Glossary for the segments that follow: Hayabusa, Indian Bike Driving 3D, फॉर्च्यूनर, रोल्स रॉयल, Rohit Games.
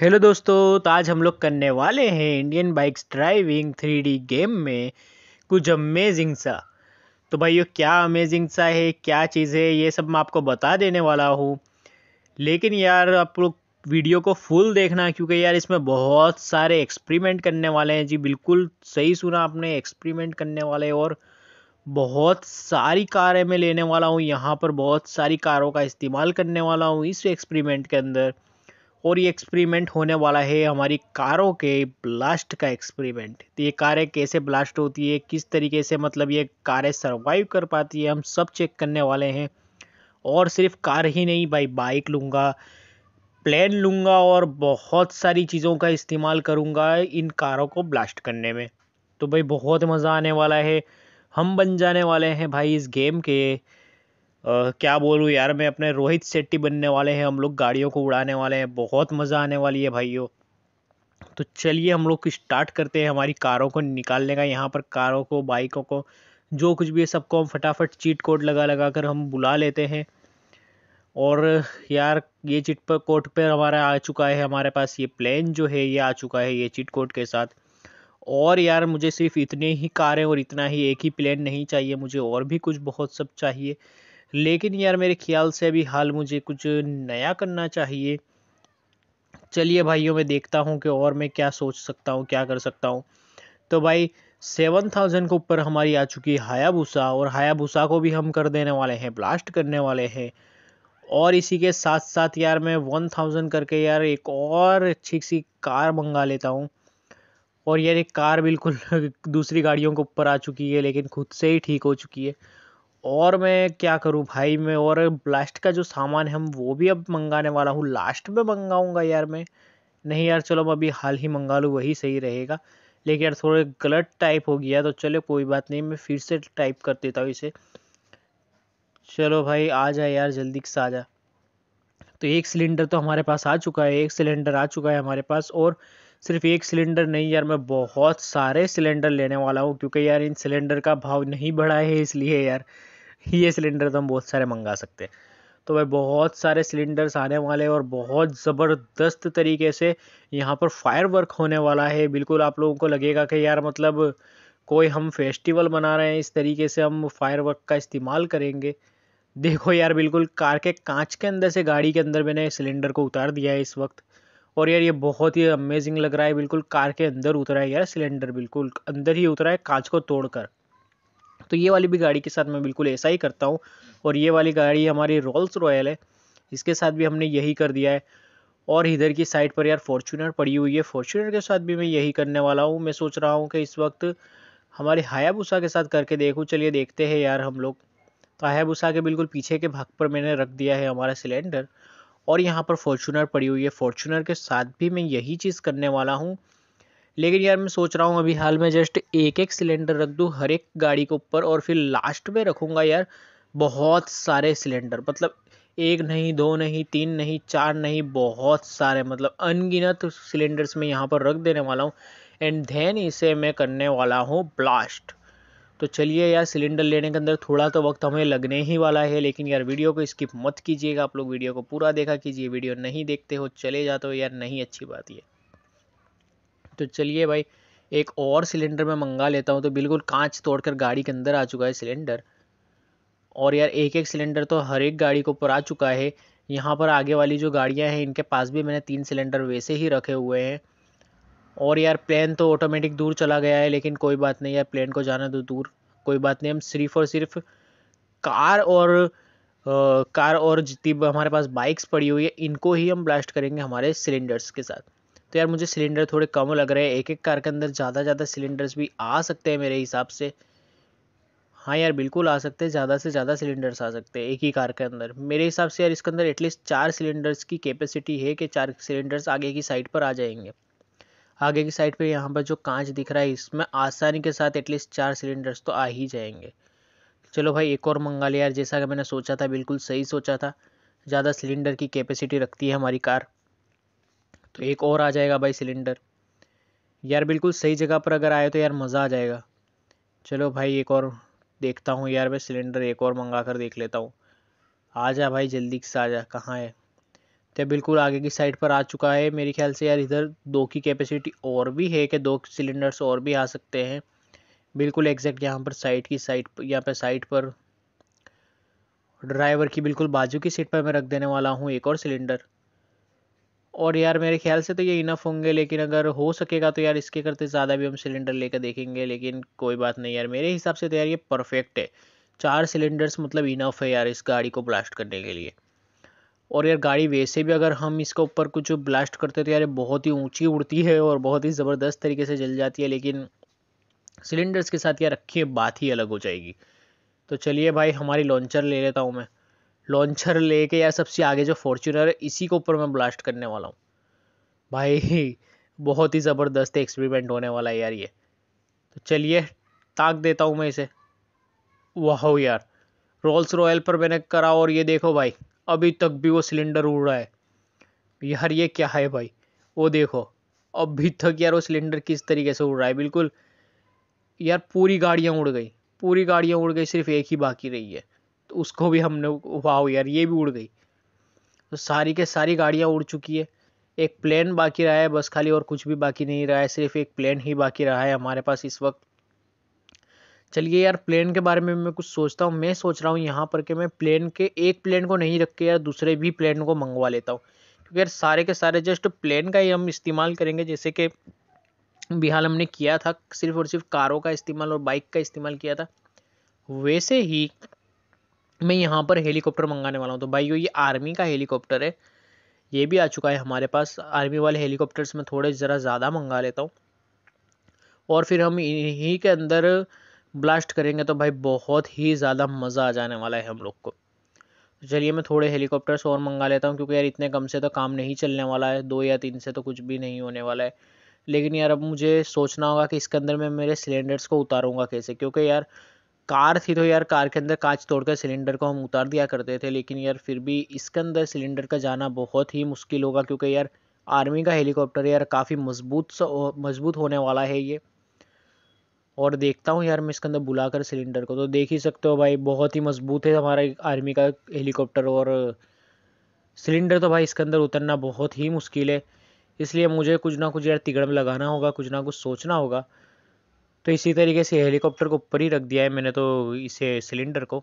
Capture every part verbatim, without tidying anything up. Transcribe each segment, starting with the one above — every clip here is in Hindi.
हेलो दोस्तों, तो आज हम लोग करने वाले हैं Indian bikes driving three D game में कुछ अमेजिंग सा। तो भाइयों क्या अमेजिंग सा है, क्या चीज़ है, ये सब मैं आपको बता देने वाला हूँ। लेकिन यार आप लोग वीडियो को फुल देखना, क्योंकि यार इसमें बहुत सारे एक्सपेरिमेंट करने वाले हैं। जी बिल्कुल सही सुना आपने, एक्सपेरिमेंट करने वाले। और बहुत सारी कारें मैं लेने वाला हूँ यहाँ पर, बहुत सारी कारों का इस्तेमाल करने वाला हूँ इस एक्सपेरिमेंट के अंदर। और ये एक्सपेरिमेंट होने वाला है हमारी कारों के ब्लास्ट का एक्सपेरिमेंट। तो ये कारें कैसे ब्लास्ट होती है, किस तरीके से मतलब ये कारें सरवाइव कर पाती है, हम सब चेक करने वाले हैं। और सिर्फ कार ही नहीं भाई, बाइक लूँगा, प्लेन लूँगा और बहुत सारी चीज़ों का इस्तेमाल करूँगा इन कारों को ब्लास्ट करने में। तो भाई बहुत मज़ा आने वाला है, हम बन जाने वाले हैं भाई इस गेम के। Uh, क्या बोलूँ यार मैं, अपने रोहित शेट्टी बनने वाले हैं हम लोग, गाड़ियों को उड़ाने वाले हैं। बहुत मज़ा आने वाली है भाइयों। तो चलिए हम लोग स्टार्ट करते हैं हमारी कारों को निकालने का। यहाँ पर कारों को, बाइकों को, जो कुछ भी है सबको हम फटाफट चीट कोड लगा लगा कर हम बुला लेते हैं। और यार ये चीट पर कोड पर हमारा आ चुका है, हमारे पास ये प्लेन जो है ये आ चुका है ये चीट कोड के साथ। और यार मुझे सिर्फ इतने ही कारें और इतना ही एक ही प्लेन नहीं चाहिए, मुझे और भी कुछ बहुत सब चाहिए। लेकिन यार मेरे ख्याल से अभी हाल मुझे कुछ नया करना चाहिए। चलिए भाइयों मैं देखता हूँ कि और मैं क्या सोच सकता हूँ, क्या कर सकता हूँ। तो भाई सेवन थाउजेंड के ऊपर हमारी आ चुकी है हायाबुसा, और हायाबुसा को भी हम कर देने वाले हैं, ब्लास्ट करने वाले हैं। और इसी के साथ साथ यार मैं वन थाउजेंड करके यार एक और अच्छी सी कार मंगा लेता हूँ। और यार एक कार बिल्कुल दूसरी गाड़ियों के ऊपर आ चुकी है, लेकिन खुद से ही ठीक हो चुकी है। और मैं क्या करूं भाई, मैं और ब्लास्ट का जो सामान है हम वो भी अब मंगाने वाला हूँ, लास्ट में मंगाऊंगा यार मैं। नहीं यार चलो मैं अभी हाल ही मंगा लूँ, वही सही रहेगा। लेकिन यार थोड़े गलत टाइप हो गया, तो चलो कोई बात नहीं, मैं फिर से टाइप कर देता हूँ इसे। चलो भाई आ जा यार, जल्दी से आ जा। तो एक सिलेंडर तो हमारे पास आ चुका है, एक सिलेंडर आ चुका है हमारे पास। और सिर्फ एक सिलेंडर नहीं यार, मैं बहुत सारे सिलेंडर लेने वाला हूँ, क्योंकि यार इन सिलेंडर का भाव नहीं बढ़ा है, इसलिए यार ये सिलेंडर तो हम बहुत सारे मंगा सकते हैं। तो भाई बहुत सारे सिलेंडर्स आने वाले हैं और बहुत ज़बरदस्त तरीके से यहाँ पर फायर वर्क होने वाला है। बिल्कुल आप लोगों को लगेगा कि यार मतलब कोई हम फेस्टिवल मना रहे हैं, इस तरीके से हम फायर वर्क का इस्तेमाल करेंगे। देखो यार बिल्कुल कार के कांच के अंदर से गाड़ी के अंदर मैंने सिलेंडर को उतार दिया है इस वक्त। और यार ये बहुत ही अमेजिंग लग रहा है, बिल्कुल कार के अंदर उतरा है यार सिलेंडर, बिल्कुल अंदर ही उतरा है कांच को तोड़कर। तो ये वाली भी गाड़ी के साथ मैं बिल्कुल ऐसा ही करता हूँ। और ये वाली गाड़ी हमारी रोल्स रॉयल है, इसके साथ भी हमने यही कर दिया है। और इधर की साइड पर यार फॉर्च्यूनर पड़ी हुई है, फॉर्च्यूनर के साथ भी मैं यही करने वाला हूँ। मैं सोच रहा हूँ कि इस वक्त हमारे हायाबुसा के साथ करके देखूँ। चलिए देखते हैं यार हम लोग। तो हायाबुसा के बिल्कुल पीछे के भाग पर मैंने रख दिया है हमारा सिलेंडर, और यहाँ पर फॉर्च्यूनर पड़ी हुई है, फॉर्च्यूनर के साथ भी मैं यही चीज़ करने वाला हूँ। लेकिन यार मैं सोच रहा हूँ अभी हाल में जस्ट एक एक सिलेंडर रख दूँ हर एक गाड़ी के ऊपर, और फिर लास्ट में रखूँगा यार बहुत सारे सिलेंडर। मतलब एक नहीं, दो नहीं, तीन नहीं, चार नहीं, बहुत सारे मतलब अनगिनत सिलेंडर्स मैं यहाँ पर रख देने वाला हूँ। एंड देन इसे मैं करने वाला हूँ ब्लास्ट। तो चलिए यार सिलेंडर लेने के अंदर थोड़ा तो वक्त हमें लगने ही वाला है, लेकिन यार वीडियो को स्किप मत कीजिएगा, आप लोग वीडियो को पूरा देखा कीजिए। वीडियो नहीं देखते हो, चले जाते हो यार, नहीं अच्छी बात ये। तो चलिए भाई एक और सिलेंडर मैं मंगा लेता हूँ। तो बिल्कुल कांच तोड़कर गाड़ी के अंदर आ चुका है सिलेंडर, और यार एक एक सिलेंडर तो हर एक गाड़ी के ऊपर आ चुका है। यहाँ पर आगे वाली जो गाड़ियाँ हैं इनके पास भी मैंने तीन सिलेंडर वैसे ही रखे हुए हैं। और यार प्लेन तो ऑटोमेटिक दूर चला गया है, लेकिन कोई बात नहीं यार, प्लेन को जाना तो दूर, कोई बात नहीं। हम सिर्फ और सिर्फ कार और आ, कार और जितनी हमारे पास बाइक्स पड़ी हुई है इनको ही हम ब्लास्ट करेंगे हमारे सिलेंडर्स के साथ। तो यार मुझे सिलेंडर थोड़े कम लग रहे हैं, एक एक कार के अंदर ज़्यादा ज़्यादा सिलेंडर्स भी आ सकते हैं मेरे हिसाब से। हाँ यार बिल्कुल आ सकते हैं, ज़्यादा से ज़्यादा सिलेंडर्स आ सकते हैं एक ही कार के अंदर मेरे हिसाब से। यार इसके अंदर एटलीस्ट चार सिलेंडर्स की कैपेसिटी है कि चार सिलेंडर्स आगे की साइड पर आ जाएंगे। आगे की साइड पर यहाँ पर जो कांच दिख रहा है इसमें आसानी के साथ एटलीस्ट चार सिलेंडर्स तो आ ही जाएंगे। चलो भाई एक और मंगा लिया यार, जैसा कि मैंने सोचा था, बिल्कुल सही सोचा था। ज़्यादा सिलेंडर की कैपेसिटी रखती है हमारी कार, तो एक और आ जाएगा भाई सिलेंडर। यार बिल्कुल सही जगह पर अगर आए तो यार मज़ा आ जाएगा। चलो भाई एक और देखता हूँ यार मैं, सिलेंडर एक और मंगा कर देख लेता हूँ। आ जा भाई जल्दी से आ जा, कहाँ है। तो बिल्कुल आगे की साइड पर आ चुका है। मेरे ख्याल से यार इधर दो की कैपेसिटी और भी है कि दो सिलेंडर्स और भी आ सकते हैं। बिल्कुल एग्जैक्ट यहाँ पर साइड की साइड यहाँ पर साइड पर ड्राइवर की बिल्कुल बाजू की सीट पर मैं रख देने वाला हूँ एक और सिलेंडर। और यार मेरे ख्याल से तो ये इनफ होंगे, लेकिन अगर हो सकेगा तो यार इसके करते ज़्यादा भी हम सिलेंडर लेकर देखेंगे, लेकिन कोई बात नहीं यार। मेरे हिसाब से तो यार ये परफेक्ट है, चार सिलेंडर्स मतलब इनफ है यार इस गाड़ी को ब्लास्ट करने के लिए। और यार गाड़ी वैसे भी अगर हम इसके ऊपर कुछ ब्लास्ट करते तो यार बहुत ही ऊंची उड़ती है और बहुत ही ज़बरदस्त तरीके से जल जाती है, लेकिन सिलेंडर्स के साथ यार रखिए बात ही अलग हो जाएगी। तो चलिए भाई हमारी लॉन्चर ले लेता हूँ मैं। लॉन्चर लेके यार सबसे आगे जो फॉर्च्यूनर है इसी के ऊपर मैं ब्लास्ट करने वाला हूँ। भाई बहुत ही ज़बरदस्त एक्सपेरिमेंट होने वाला है यार ये। तो चलिए ताक देता हूँ मैं इसे। वाह यार रोल्स रॉयल पर मैंने करा और ये देखो भाई अभी तक भी वो सिलेंडर उड़ रहा है। यार ये क्या है भाई, वो देखो अभी तक यार वो सिलेंडर किस तरीके से उड़ रहा है। बिल्कुल यार पूरी गाड़ियाँ उड़ गई, पूरी गाड़ियाँ उड़ गई, सिर्फ एक ही बाकी रही है तो उसको भी हमने, वाह यार ये भी उड़ गई। तो सारी के सारी गाड़ियाँ उड़ चुकी है, एक प्लेन बाकी रहा है बस खाली, और कुछ भी बाकी नहीं रहा है, सिर्फ एक प्लेन ही बाकी रहा है हमारे पास इस वक्त। चलिए यार प्लेन के बारे में मैं कुछ सोचता हूँ। मैं सोच रहा हूँ यहाँ पर कि मैं प्लेन के एक प्लेन को नहीं रख के यार दूसरे भी प्लेन को मंगवा लेता हूँ, क्योंकि यार सारे के सारे जस्ट प्लेन का ही हम इस्तेमाल करेंगे, जैसे कि बिहाल हमने किया था सिर्फ और सिर्फ कारों का इस्तेमाल और बाइक का इस्तेमाल किया था, वैसे ही मैं यहाँ पर हेलीकॉप्टर मंगाने वाला हूँ। तो भाई ये आर्मी का हेलीकॉप्टर है, ये भी आ चुका है हमारे पास। आर्मी वाले हेलीकॉप्टर्स में थोड़े ज़रा ज़्यादा मंगा लेता हूँ और फिर हम इन्हीं के अंदर ब्लास्ट करेंगे, तो भाई बहुत ही ज़्यादा मज़ा आ जाने वाला है हम लोग को। तो चलिए मैं थोड़े हेलीकॉप्टर्स और मंगा लेता हूँ, क्योंकि यार इतने कम से तो काम नहीं चलने वाला है, दो या तीन से तो कुछ भी नहीं होने वाला है। लेकिन यार अब मुझे सोचना होगा कि इसके अंदर मैं मेरे सिलेंडर्स को उतारूंगा कैसे, क्योंकि यार कार थी तो यार कार के अंदर कांच तोड़कर सिलेंडर को हम उतार दिया करते थे, लेकिन यार फिर भी इसके अंदर सिलेंडर का जाना बहुत ही मुश्किल होगा, क्योंकि यार आर्मी का हेलीकॉप्टर यार काफ़ी मजबूत मजबूत होने वाला है ये। और देखता हूँ यार मैं इसके अंदर बुलाकर सिलेंडर को, तो देख ही सकते हो भाई बहुत ही मजबूत है हमारा आर्मी का हेलीकॉप्टर, और सिलेंडर तो भाई इसके अंदर उतरना बहुत ही मुश्किल है। इसलिए मुझे कुछ ना कुछ यार तिगड़म लगाना होगा, कुछ ना कुछ सोचना होगा। तो इसी तरीके से हेलीकॉप्टर को ऊपर ही रख दिया है मैंने तो इसे सिलेंडर को।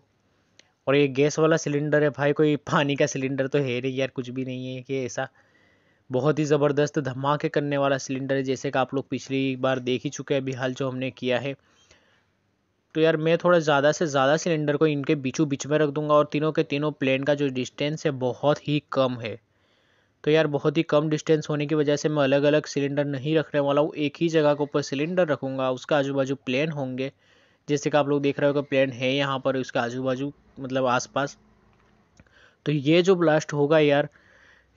और ये गैस वाला सिलेंडर है भाई, कोई पानी का सिलेंडर तो है नहीं यार, कुछ भी नहीं है कि ऐसा। बहुत ही ज़बरदस्त धमाके करने वाला सिलेंडर है, जैसे कि आप लोग पिछली बार देख ही चुके हैं अभी हाल जो हमने किया है। तो यार मैं थोड़ा ज़्यादा से ज़्यादा सिलेंडर को इनके बीचों बीच में रख दूंगा, और तीनों के तीनों प्लेन का जो डिस्टेंस है बहुत ही कम है। तो यार बहुत ही कम डिस्टेंस होने की वजह से मैं अलग अलग सिलेंडर नहीं रखने वाला हूँ, एक ही जगह के ऊपर सिलेंडर रखूँगा, उसका आजू बाजू प्लेन होंगे, जैसे कि आप लोग देख रहे हो कि प्लेन है यहाँ पर उसके आजू बाजू मतलब आसपास। तो ये जो ब्लास्ट होगा यार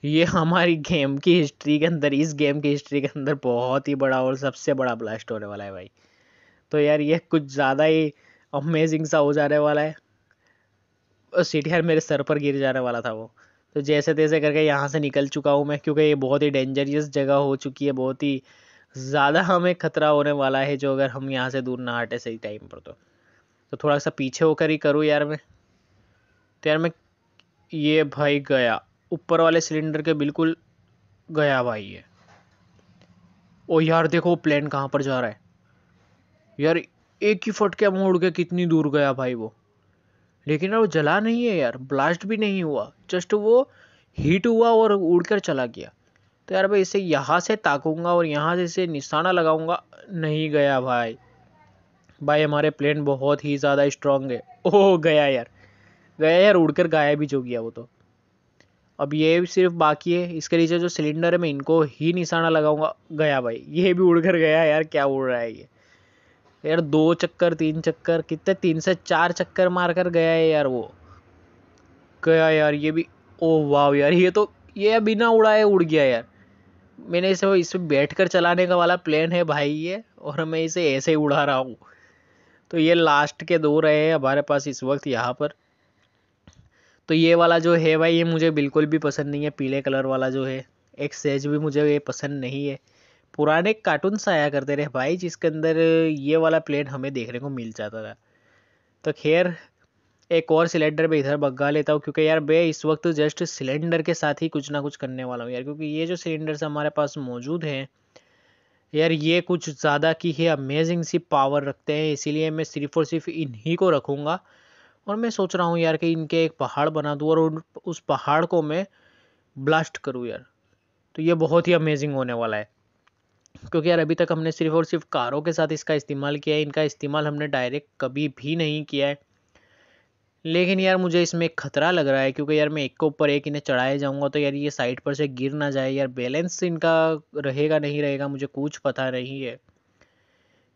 ये हमारी गेम की हिस्ट्री के अंदर, इस गेम की हिस्ट्री के अंदर बहुत ही बड़ा और सबसे बड़ा ब्लास्ट होने वाला है भाई। तो यार ये कुछ ज़्यादा ही अमेजिंग सा हो जाने वाला है। सीट यार मेरे सर पर गिर जाने वाला था वो, तो जैसे तैसे करके यहाँ से निकल चुका हूँ मैं, क्योंकि ये बहुत ही डेंजरियस जगह हो चुकी है, बहुत ही ज़्यादा हमें खतरा होने वाला है जो अगर हम यहाँ से दूर ना हटे सही टाइम पर। तो तो थोड़ा सा पीछे होकर ही करूँ यार मैं। तो यार मैं ये भाई गया ऊपर वाले सिलेंडर के, बिल्कुल गया भाई ये। ओ यार देखो प्लेन कहाँ पर जा रहा है यार, एक ही फटके में उड़ के कितनी दूर गया भाई वो। लेकिन यार वो जला नहीं है यार, ब्लास्ट भी नहीं हुआ, जस्ट वो हीट हुआ और उड़कर चला गया। तो यार भाई इसे यहाँ से ताकूंगा और यहाँ से इसे निशाना लगाऊंगा। नहीं गया भाई, भाई हमारे प्लेन बहुत ही ज़्यादा स्ट्रांग है। ओह गया यार, गया यार, उड़कर गायब भी जो गया वो। तो अब ये सिर्फ बाकी है, इसके नीचे जो सिलेंडर है मैं इनको ही निशाना लगाऊंगा। गया भाई, ये भी उड़कर गया यार, क्या उड़ रहा है ये यार। दो चक्कर तीन चक्कर कितने, तीन से चार चक्कर मार कर गया है यार वो। गया यार ये भी। ओ वाह यार ये तो ये बिना उड़ाए उड़ गया यार। मैंने इसे इसे बैठकर चलाने का वाला प्लेन है भाई ये, और मैं इसे ऐसे ही उड़ा रहा हूँ। तो ये लास्ट के दो रहे हैं हमारे पास इस वक्त यहाँ पर। तो ये वाला जो है भाई ये मुझे बिल्कुल भी पसंद नहीं है, पीले कलर वाला जो है एक सेज भी मुझे ये पसंद नहीं है। पुराने कार्टून से आया करते रहे भाई जिसके अंदर ये वाला प्लेन हमें देखने को मिल जाता था। तो खैर एक और सिलेंडर पे इधर बग्गा लेता हूँ, क्योंकि यार मैं इस वक्त जस्ट सिलेंडर के साथ ही कुछ ना कुछ करने वाला हूँ यार, क्योंकि ये जो सिलेंडर्स हमारे पास मौजूद हैं यार ये कुछ ज़्यादा की ही अमेजिंग सी पावर रखते हैं, इसीलिए मैं सिर्फ और सिर्फ इन्हीं को रखूँगा। और मैं सोच रहा हूँ यार कि इनके एक पहाड़ बना दूँ और उस पहाड़ को मैं ब्लास्ट करूँ यार, तो ये बहुत ही अमेजिंग होने वाला है। क्योंकि यार अभी तक हमने सिर्फ और सिर्फ कारों के साथ इसका इस्तेमाल किया है, इनका इस्तेमाल हमने डायरेक्ट कभी भी नहीं किया है। लेकिन यार मुझे इसमें खतरा लग रहा है, क्योंकि यार मैं एक के ऊपर एक इन्हें चढ़ाए जाऊंगा तो यार ये साइड पर से गिर ना जाए, यार बैलेंस इनका रहेगा नहीं रहेगा मुझे कुछ पता नहीं है।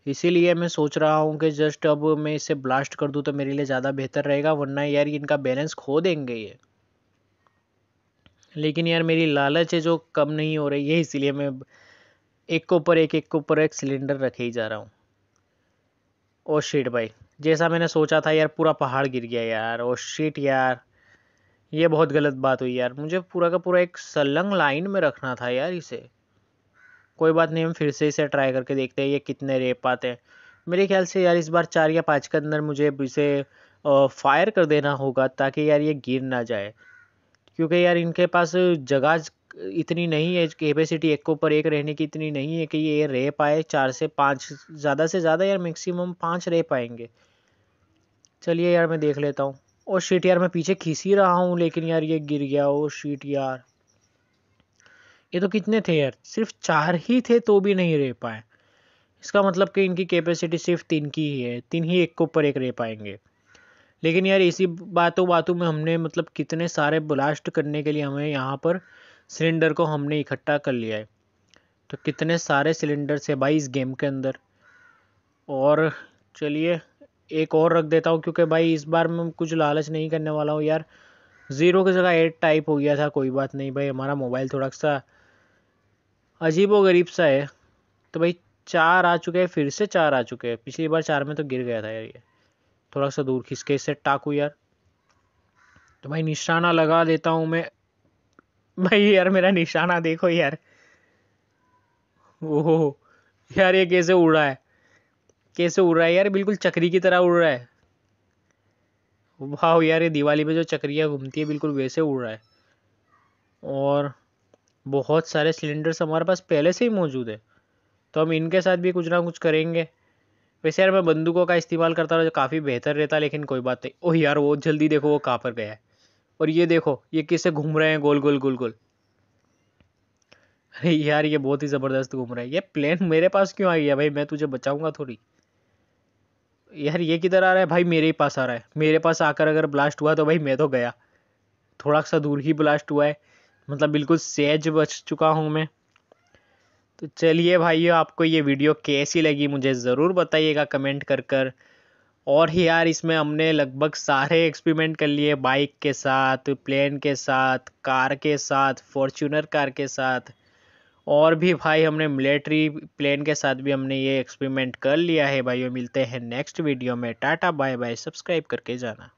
इसीलिए मैं सोच रहा हूँ कि जस्ट अब मैं इसे ब्लास्ट कर दूँ तो मेरे लिए ज़्यादा बेहतर रहेगा, वरना यार इनका बैलेंस खो देंगे ये। लेकिन यार मेरी लालच है जो कम नहीं हो रही है, इसीलिए मैं एक के ऊपर एक एक के ऊपर एक सिलेंडर रखे ही जा रहा हूँ। ओ शिट भाई, जैसा मैंने सोचा था यार पूरा पहाड़ गिर गया यार। ओ शिट यार, ये बहुत गलत बात हुई यार, मुझे पूरा का पूरा एक संलग्न लाइन में रखना था यार इसे। कोई बात नहीं, हम फिर से इसे ट्राई करके देखते हैं ये कितने रह पाते हैं। मेरे ख्याल से यार इस बार चार या पाँच के अंदर मुझे इसे फायर कर देना होगा ताकि यार ये गिर ना जाए, क्योंकि यार इनके पास जगह इतनी नहीं है, कैपेसिटी एक के ऊपर एक रहने की इतनी नहीं है कि ये रह पाए। चार से पाँच ज़्यादा से ज़्यादा यार मैक्सिमम पाँच रह पाएंगे। चलिए यार मैं देख लेता हूँ। ओ शिट यार, मैं पीछे खींच ही रहा हूँ लेकिन यार ये गिर गया। ओ शिट यार, ये तो कितने थे यार, सिर्फ चार ही थे तो भी नहीं रह पाए। इसका मतलब कि इनकी कैपेसिटी सिर्फ तीन की ही है, तीन ही एक के ऊपर एक रह पाएंगे। लेकिन यार इसी बातों बातों में हमने मतलब कितने सारे ब्लास्ट करने के लिए हमें यहाँ पर सिलेंडर को हमने इकट्ठा कर लिया है। तो कितने सारे सिलेंडर्स है भाई इस गेम के अंदर। और चलिए एक और रख देता हूँ, क्योंकि भाई इस बार मैं कुछ लालच नहीं करने वाला हूँ यार। ज़ीरो की जगह एट टाइप हो गया था, कोई बात नहीं भाई, हमारा मोबाइल थोड़ा सा अजीब व गरीब सा है। तो भाई चार आ चुके हैं, फिर से चार आ चुके हैं। पिछली बार चार में तो गिर गया था यार ये, थोड़ा सा दूर खिसके के इससे टाकू यार। तो भाई निशाना लगा देता हूँ मैं। भाई यार मेरा निशाना देखो यार, ओहो यार ये कैसे उड़ रहा है, कैसे उड़ रहा है यार, बिल्कुल चक्री की तरह उड़ रहा है। वाह यार, ये दिवाली पे जो चक्रियाँ घूमती है बिल्कुल वैसे उड़ रहा है। और बहुत सारे सिलेंडर्स हमारे पास पहले से ही मौजूद है, तो हम इनके साथ भी कुछ ना कुछ करेंगे। वैसे यार मैं बंदूकों का इस्तेमाल करता रहा जो काफ़ी बेहतर रहता, लेकिन कोई बात नहीं। ओह यार वो जल्दी देखो वो कहाँ पर गया है, और ये देखो ये कैसे घूम रहे हैं गोल गोल गोल गोल। अरे यार ये बहुत ही ज़बरदस्त घूम रहा है। ये प्लेन मेरे पास क्यों आ गया भाई, मैं तुझे बचाऊंगा थोड़ी। यार ये किधर आ रहा है भाई, मेरे ही पास आ रहा है। मेरे पास आकर अगर ब्लास्ट हुआ तो भाई मैं तो गया, थोड़ा सा दूर ही ब्लास्ट हुआ है, मतलब बिल्कुल सहज बच चुका हूँ मैं। तो चलिए भाइयों, आपको ये वीडियो कैसी लगी मुझे ज़रूर बताइएगा कमेंट कर कर। और ही यार इसमें हमने लगभग सारे एक्सपेरिमेंट कर लिए, बाइक के साथ, प्लेन के साथ, कार के साथ, फॉर्च्यूनर कार के साथ, और भी भाई हमने मिलिट्री प्लेन के साथ भी हमने ये एक्सपेरिमेंट कर लिया है भाइयों। मिलते हैं नेक्स्ट वीडियो में, टाटा बाय बाय, सब्सक्राइब करके जाना।